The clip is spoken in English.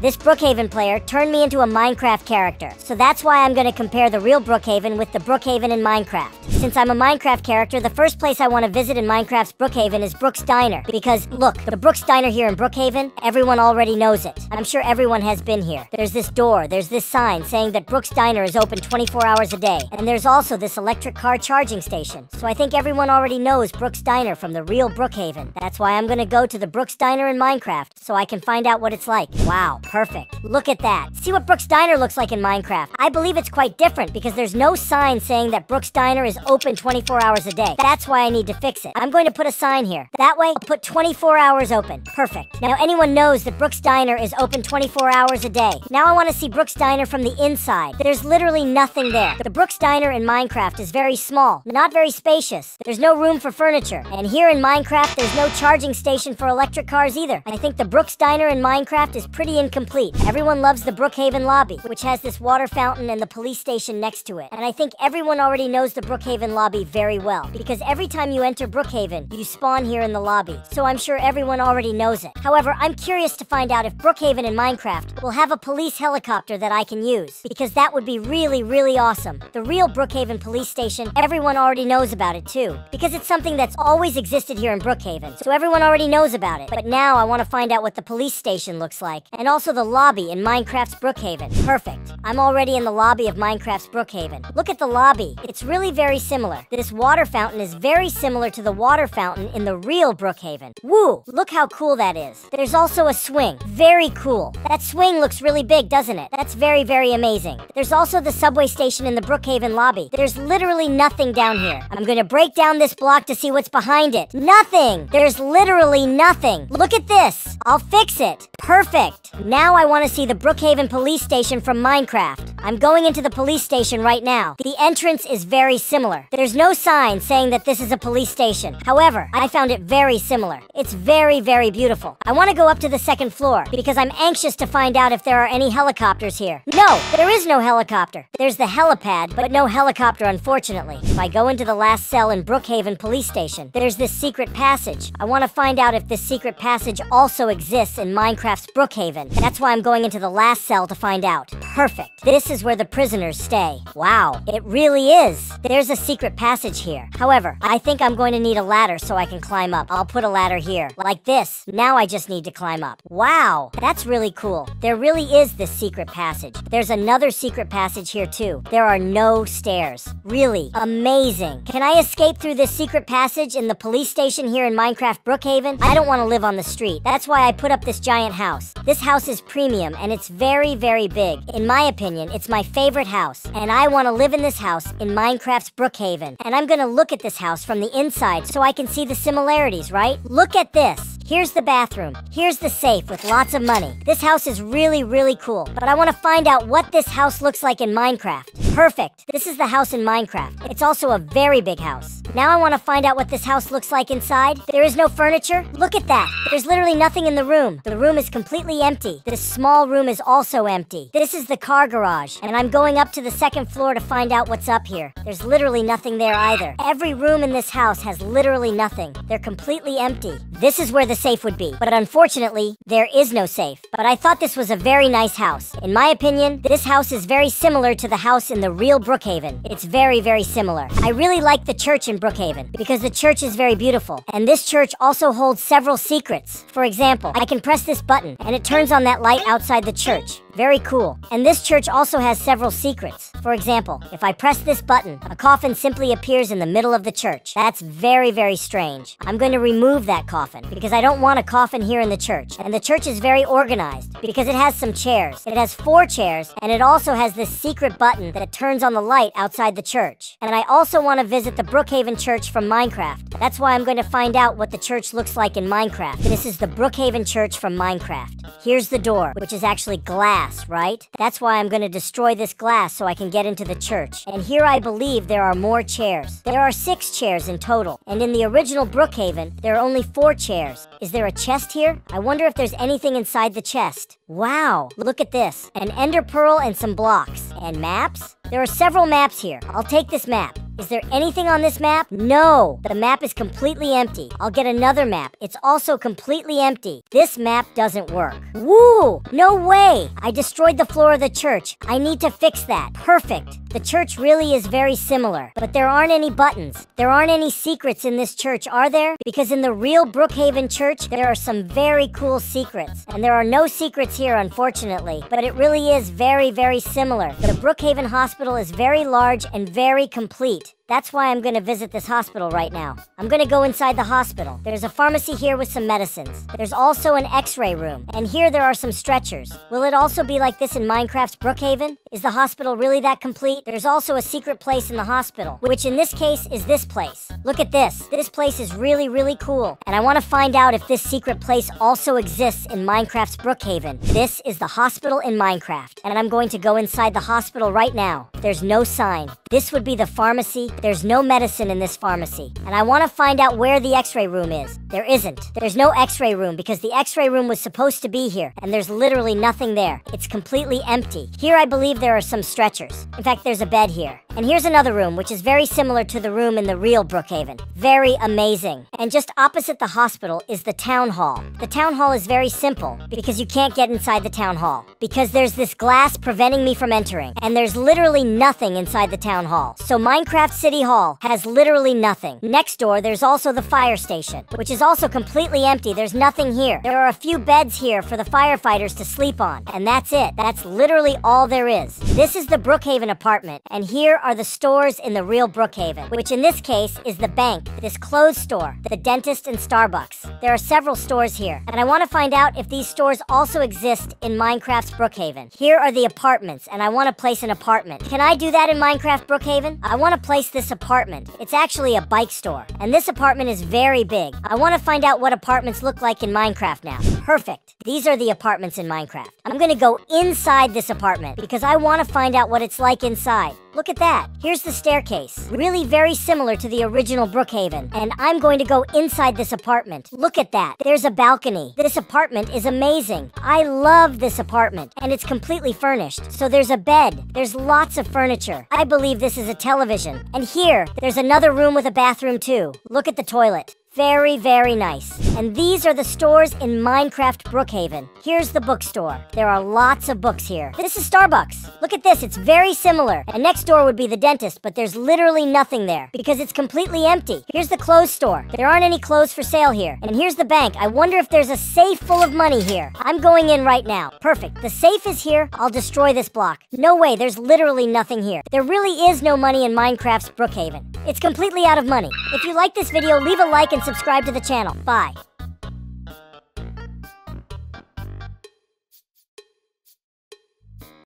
This Brookhaven player turned me into a Minecraft character, so that's why I'm gonna compare the real Brookhaven with the Brookhaven in Minecraft. Since I'm a Minecraft character, the first place I wanna visit in Minecraft's Brookhaven is Brooks Diner, because, look, the Brooks Diner here in Brookhaven, everyone already knows it. I'm sure everyone has been here. There's this door, there's this sign saying that Brooks Diner is open 24 hours a day, and there's also this electric car charging station, so I think everyone already knows Brooks Diner from the real Brookhaven. That's why I'm gonna go to the Brooks Diner in Minecraft, so I can find out what it's like. Wow. Perfect. Look at that. See what Brooks Diner looks like in Minecraft. I believe it's quite different because there's no sign saying that Brooks Diner is open 24 hours a day. That's why I need to fix it. I'm going to put a sign here. That way, I'll put 24 hours open. Perfect. Now anyone knows that Brooks Diner is open 24 hours a day. Now I want to see Brooks Diner from the inside. There's literally nothing there. The Brooks Diner in Minecraft is very small, not very spacious. There's no room for furniture. And here in Minecraft, there's no charging station for electric cars either. I think the Brooks Diner in Minecraft is pretty incomplete. Everyone loves the Brookhaven lobby, which has this water fountain and the police station next to it. And I think everyone already knows the Brookhaven lobby very well, because every time you enter Brookhaven, you spawn here in the lobby. So I'm sure everyone already knows it. However, I'm curious to find out if Brookhaven in Minecraft will have a police helicopter that I can use, because that would be really, really awesome. The real Brookhaven police station, everyone already knows about it too, because it's something that's always existed here in Brookhaven, so everyone already knows about it. But now I want to find out what the police station looks like, and also the lobby in Minecraft's Brookhaven. Perfect. I'm already in the lobby of Minecraft's Brookhaven. Look at the lobby. It's really very similar. This water fountain is very similar to the water fountain in the real Brookhaven. Woo! Look how cool that is. There's also a swing. Very cool. That swing looks really big, doesn't it? That's very, very amazing. There's also the subway station in the Brookhaven lobby. There's literally nothing down here. I'm gonna break down this block to see what's behind it. Nothing! There's literally nothing. Look at this. I'll fix it. Perfect. Now I want to see the Brookhaven police station from Minecraft. I'm going into the police station right now. The entrance is very similar. There's no sign saying that this is a police station. However, I found it very similar. It's very, very beautiful. I want to go up to the second floor because I'm anxious to find out if there are any helicopters here. No, there is no helicopter. There's the helipad, but no helicopter, unfortunately. If I go into the last cell in Brookhaven police station, there's this secret passage. I want to find out if this secret passage also exists in Minecraft's Brookhaven. That's why I'm going into the last cell to find out. Perfect. This is where the prisoners stay. Wow, it really is. There's a secret passage here. However, I think I'm going to need a ladder so I can climb up. I'll put a ladder here, like this. Now I just need to climb up. Wow, that's really cool. There really is this secret passage. There's another secret passage here too. There are no stairs. Really amazing. Can I escape through this secret passage in the police station here in Minecraft Brookhaven? I don't want to live on the street. That's why I put up this giant house. This house is premium and it's very, very big. In my opinion, it's my favorite house, and I want to live in this house in Minecraft's Brookhaven. And I'm gonna look at this house from the inside so I can see the similarities, right? Look at this. Here's the bathroom. Here's the safe with lots of money. This house is really, really cool, but I want to find out what this house looks like in Minecraft. Perfect. This is the house in Minecraft. It's also a very big house. Now I want to find out what this house looks like inside. There is no furniture. Look at that. There's literally nothing in the room. The room is completely empty. This small room is also empty. This is the car garage, and I'm going up to the second floor to find out what's up here. There's literally nothing there either. Every room in this house has literally nothing. They're completely empty. This is where the safe would be, but unfortunately, there is no safe. But I thought this was a very nice house. In my opinion, this house is very similar to the house in the real Brookhaven. It's very, very similar. I really like the church in Brookhaven because the church is very beautiful, and this church also holds several secrets. For example, I can press this button, and it turns on that light outside the church. Very cool. And this church also has several secrets. For example, if I press this button, a coffin simply appears in the middle of the church. That's very, very strange. I'm going to remove that coffin because I don't want a coffin here in the church. And the church is very organized because it has some chairs. It has 4 chairs, and it also has this secret button that turns on the light outside the church. And I also want to visit the Brookhaven church from Minecraft. That's why I'm going to find out what the church looks like in Minecraft. This is the Brookhaven church from Minecraft. Here's the door, which is actually glass, right? That's why I'm going to destroy this glass so I can get into the church. And here I believe there are more chairs. There are 6 chairs in total. And in the original Brookhaven, there are only 4 chairs. Is there a chest here? I wonder if there's anything inside the chest. Wow, look at this. An Ender Pearl and some blocks. And maps? There are several maps here. I'll take this map. Is there anything on this map? No, the map is completely empty. I'll get another map. It's also completely empty. This map doesn't work. Woo, no way. I destroyed the floor of the church. I need to fix that. Perfect. The church really is very similar, but there aren't any buttons. There aren't any secrets in this church, are there? Because in the real Brookhaven church, there are some very cool secrets, and there are no secrets here, unfortunately, but it really is very, very similar. The Brookhaven hospital is very large and very complete. That's why I'm gonna visit this hospital right now. I'm gonna go inside the hospital. There's a pharmacy here with some medicines. There's also an x-ray room, and here there are some stretchers. Will it also be like this in Minecraft's Brookhaven? Is the hospital really that complete? There's also a secret place in the hospital, which in this case is this place. Look at this. This place is really, really cool, and I wanna find out if this secret place also exists in Minecraft's Brookhaven. This is the hospital in Minecraft, and I'm going to go inside the hospital right now. There's no sign. This would be the pharmacy. There's no medicine in this pharmacy, and I want to find out where the x-ray room is. There isn't. There's no x-ray room because the x-ray room was supposed to be here, and there's literally nothing there. It's completely empty. Here I believe there are some stretchers. In fact, there's a bed here. And here's another room, which is very similar to the room in the real Brookhaven. Very amazing. And just opposite the hospital is the town hall. The town hall is very simple because you can't get inside the town hall because there's this glass preventing me from entering, and there's literally nothing inside the town hall. So Minecraft City Hall has literally nothing. Next door, there's also the fire station, which is also completely empty. There's nothing here. There are a few beds here for the firefighters to sleep on, and that's it. That's literally all there is. This is the Brookhaven apartment, and here are the stores in the real Brookhaven, which in this case is the bank, this clothes store, the dentist, and Starbucks. There are several stores here, and I want to find out if these stores also exist in Minecraft's Brookhaven. Here are the apartments, and I want to place an apartment. Can I do that in Minecraft Brookhaven? I want to place this apartment. It's actually a bike store, and this apartment is very big. I want to find out what apartments look like in Minecraft now. Perfect. These are the apartments in Minecraft. I'm gonna go inside this apartment because I want to find out what it's like inside. Look at that. Here's the staircase. Really very similar to the original Brookhaven. And I'm going to go inside this apartment. Look at that. There's a balcony. This apartment is amazing. I love this apartment. And it's completely furnished. So there's a bed. There's lots of furniture. I believe this is a television. And here, there's another room with a bathroom too. Look at the toilet. Very, very nice. And these are the stores in Minecraft Brookhaven. Here's the bookstore. There are lots of books here. This is Starbucks. Look at this. It's very similar. And next door would be the dentist, but there's literally nothing there because it's completely empty. Here's the clothes store. There aren't any clothes for sale here. And here's the bank. I wonder if there's a safe full of money here. I'm going in right now. Perfect. The safe is here. I'll destroy this block. No way. There's literally nothing here. There really is no money in Minecraft's Brookhaven. It's completely out of money. If you like this video, leave a like and subscribe to the channel. Bye.